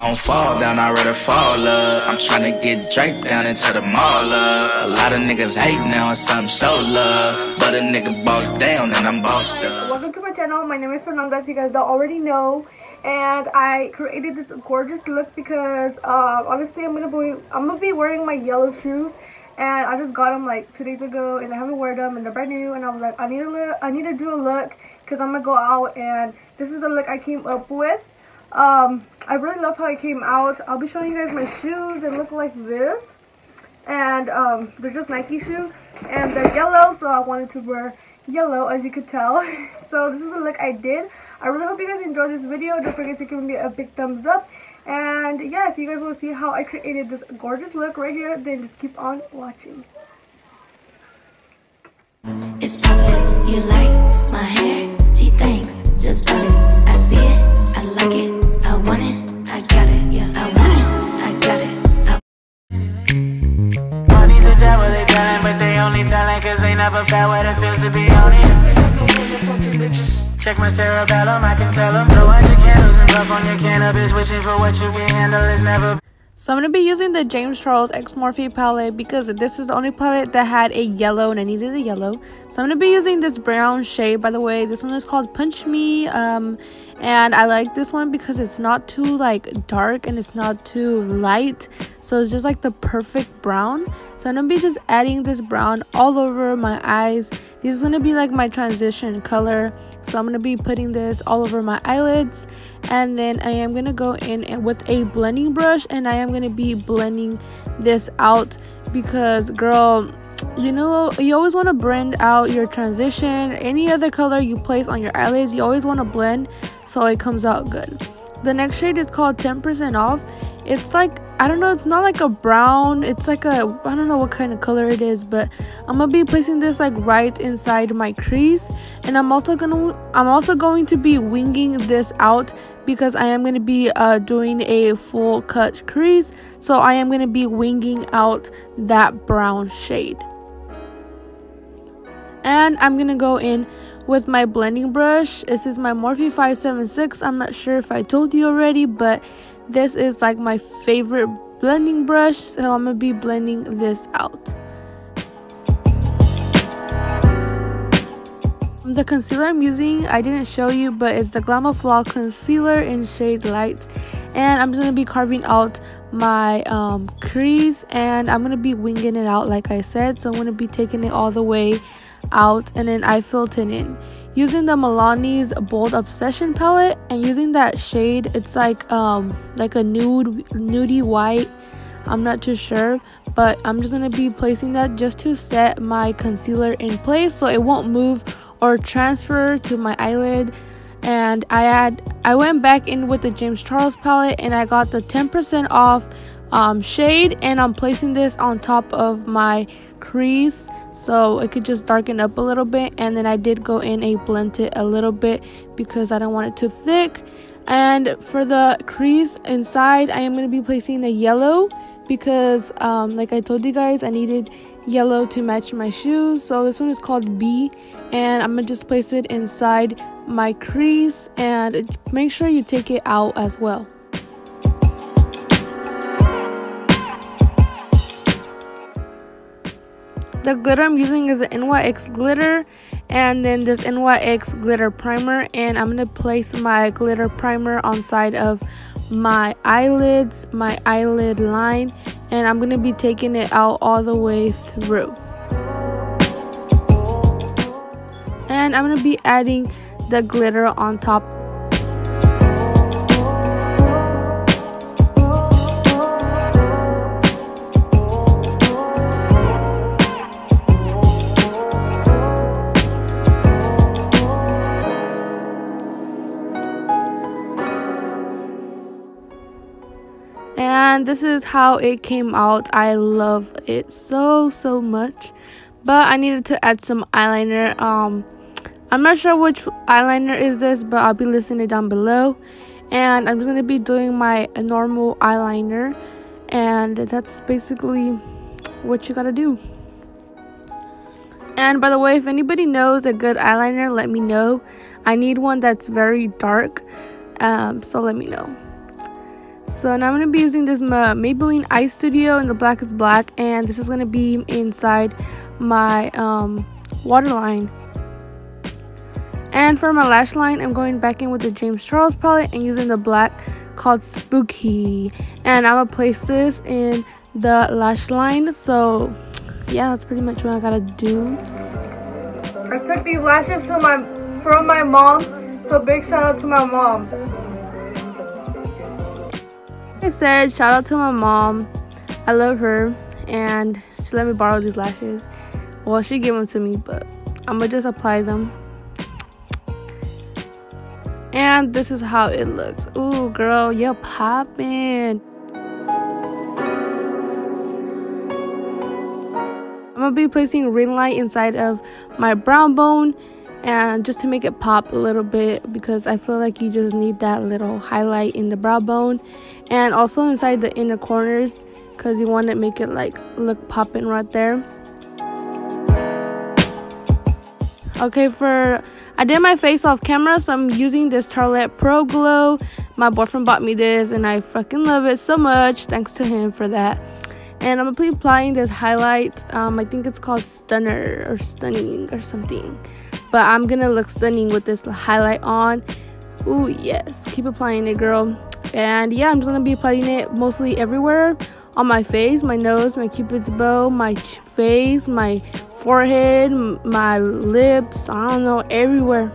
I don't fall down, I rather fall up. I'm tryna get draped down into the mall up. A lot of niggas hate now and some show love, but a nigga bossed down and I'm bossed up. Welcome to my channel. My name is Fernanda, if you guys don't already know. And I created this gorgeous look because honestly I'm gonna be wearing my yellow shoes, and I just got them like 2 days ago and I haven't worn them and they're brand new, and I was like, I need to do a look because I'm gonna go out, and this is the look I came up with. I really love how it came out. I'll be showing you guys my shoes. They look like this, and they're just Nike shoes, and they're yellow, so I wanted to wear yellow, as you could tell. So this is the look I did. I really hope you guys enjoyed this video. Don't forget to give me a big thumbs up, and yes, you guys will see how I created this gorgeous look right here. Then just keep on watching. It's poppin', you like my hair? She thinks just pop it. I see it, I like it, I want it, I got it, yeah, I want it, I got it. Money's a devil, they tellin', but they only tellin' 'cause they never felt what it feels to be honest. Check my cerebellum, I can tell them. Blow out your candles and puff on your cannabis, wishing for what you can handle is never. So I'm going to be using the James Charles X Morphe palette because this is the only palette that had a yellow and I needed a yellow. So I'm going to be using this brown shade, by the way. This one is called Punch Me. And I like this one because it's not too like dark and it's not too light. So it's just like the perfect brown. So I'm going to be just adding this brown all over my eyes. This is going to be like my transition color. So I'm going to be putting this all over my eyelids. And then I am going to go in with a blending brush. And I am going to be blending this out because, girl, you know, you always want to blend out your transition. Any other color you place on your eyelids, you always want to blend so it comes out good. The next shade is called 10% Off. It's like, I don't know, it's not like a brown, it's like a, I don't know what kind of color it is, but I'm gonna be placing this like right inside my crease, and I'm also going to be winging this out because I am going to be doing a full cut crease, so I am going to be winging out that brown shade. And I'm going to go in with my blending brush. This is my Morphe 576. I'm not sure if I told you already, but this is like my favorite blending brush, so I'm going to be blending this out. The concealer I'm using, I didn't show you, but it's the Glamour Flaw concealer in shade Light, and I'm just going to be carving out my crease, and I'm going to be winging it out like I said. So I'm going to be taking it all the way out, and then I filled it in using the Milani's Bold Obsession palette, and using that shade, it's like a nudie white, I'm not too sure, but I'm just going to be placing that just to set my concealer in place so it won't move or transfer to my eyelid. And I went back in with the James Charles palette, and I got the 10% Off shade, and I'm placing this on top of my crease so it could just darken up a little bit. And then I did go in and blend it a little bit because I don't want it too thick. And for the crease inside, I am going to be placing the yellow because like I told you guys, I needed yellow to match my shoes. So this one is called B, and I'm gonna just place it inside my crease, and make sure you take it out as well. The glitter I'm using is the NYX glitter, and then this NYX glitter primer, and I'm gonna place my glitter primer on side of my eyelids, my eyelid line, and I'm going to be taking it out all the way through. And I'm going to be adding the glitter on top. And this is how it came out. I love it so much, but I needed to add some eyeliner. I'm not sure which eyeliner is this, but I'll be listing it down below. And I'm just gonna be doing my normal eyeliner, and that's basically what you gotta do. And by the way, if anybody knows a good eyeliner, let me know. I need one that's very dark, so let me know. So now I'm going to be using this Maybelline Eye Studio in the black is black, and this is going to be inside my waterline. And for my lash line, I'm going back in with the James Charles palette and using the black called Spooky. And I'm going to place this in the lash line. So yeah, that's pretty much what I got to do. I took these lashes from my mom, so big shout out to my mom. I said shout out to my mom, I love her, and she let me borrow these lashes. Well, she gave them to me, but I'm gonna just apply them. And this is how it looks. Ooh, girl, you're popping. I'm gonna be placing ring light inside of my brown bone, and just to make it pop a little bit, because I feel like you just need that little highlight in the brow bone and also inside the inner corners, because you want to make it like look popping right there. Okay, I did my face off camera, so I'm using this Charlotte Pro Glow. My boyfriend bought me this and I fucking love it so much, thanks to him for that. And I'm gonna be applying this highlight. I think it's called Stunner or Stunning or something, but I'm gonna look stunning with this highlight on. Ooh, yes, keep applying it, girl. And yeah, I'm just gonna be applying it mostly everywhere, on my face, my nose, my cupid's bow, my face, my forehead, my lips, I don't know, everywhere.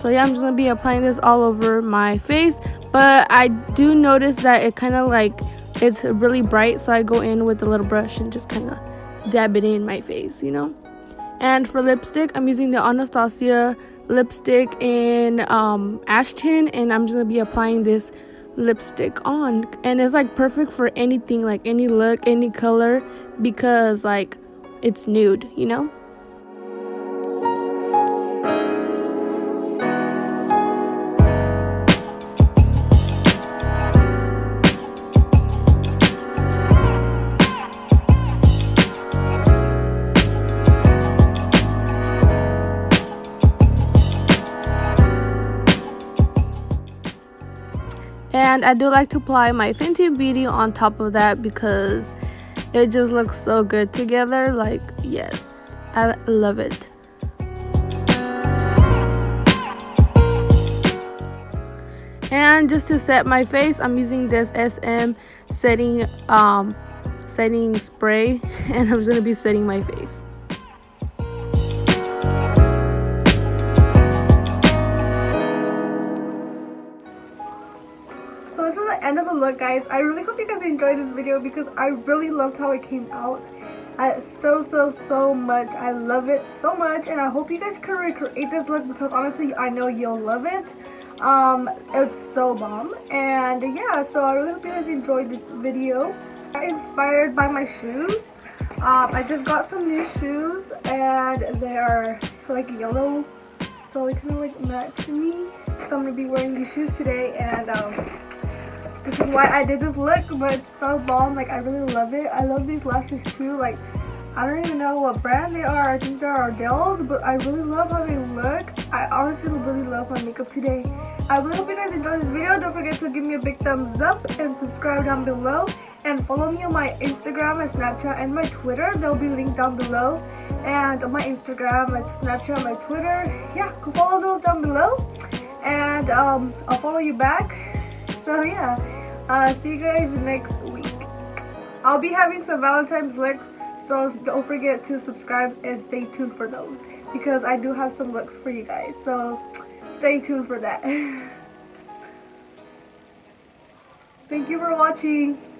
So yeah, I'm just gonna be applying this all over my face. But I do notice that it kind of like, it's really bright, so I go in with a little brush and just kind of dab it in my face, you know. And for lipstick, I'm using the Anastasia lipstick in ash tin, and I'm just gonna be applying this lipstick on. And it's like perfect for anything, like any look, any color, because like it's nude, you know. And I do like to apply my Fenty Beauty on top of that, because it just looks so good together. Like, yes, I love it. And just to set my face, I'm using this SM setting spray, and I'm just gonna be setting my face. This is the end of the look, guys. I really hope you guys enjoyed this video, because I really loved how it came out. So much. I love it so much, and I hope you guys can recreate this look, because honestly I know you'll love it. It's so bomb. And yeah, so I really hope you guys enjoyed this video. I got inspired by my shoes. I just got some new shoes, and they're like yellow, so they kind of like match me, so I'm gonna be wearing these shoes today. And this is why I did this look, but it's so bomb. Like, I really love it. I love these lashes too. Like, I don't even know what brand they are. I think they're Ardell's, but I really love how they look. I honestly really love my makeup today. I really hope you guys enjoyed this video. Don't forget to give me a big thumbs up and subscribe down below. And follow me on my Instagram, my Snapchat, and my Twitter. They'll be linked down below. And on my Instagram, my Snapchat, my Twitter. Yeah, go follow those down below. And I'll follow you back. So yeah. See you guys next week. I'll be having some Valentine's looks, so don't forget to subscribe and stay tuned for those, because I do have some looks for you guys, so stay tuned for that. Thank you for watching.